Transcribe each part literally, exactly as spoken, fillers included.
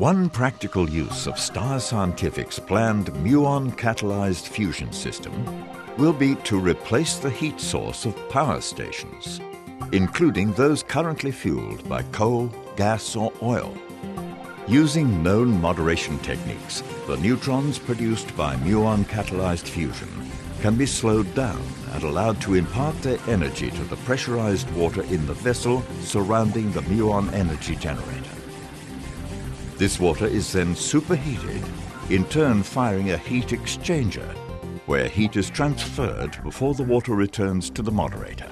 One practical use of Star Scientific's planned muon-catalyzed fusion system will be to replace the heat source of power stations, including those currently fueled by coal, gas or oil. Using known moderation techniques, the neutrons produced by muon-catalyzed fusion can be slowed down and allowed to impart their energy to the pressurized water in the vessel surrounding the muon energy generator. This water is then superheated, in turn firing a heat exchanger, where heat is transferred before the water returns to the moderator.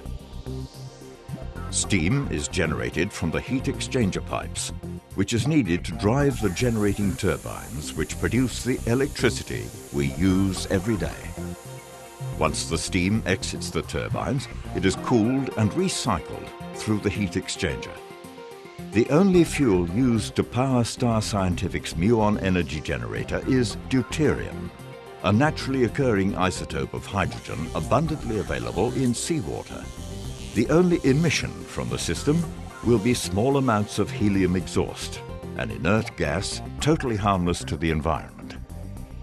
Steam is generated from the heat exchanger pipes, which is needed to drive the generating turbines which produce the electricity we use every day. Once the steam exits the turbines, it is cooled and recycled through the heat exchanger. The only fuel used to power Star Scientific's muon energy generator is deuterium, a naturally occurring isotope of hydrogen abundantly available in seawater. The only emission from the system will be small amounts of helium exhaust, an inert gas totally harmless to the environment.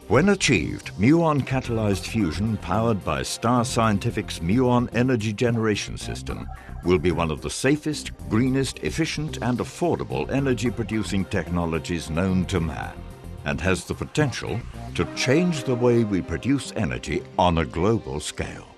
When achieved, muon-catalyzed fusion powered by Star Scientific's Muon Energy Generation System will be one of the safest, greenest, efficient and affordable energy-producing technologies known to man, and has the potential to change the way we produce energy on a global scale.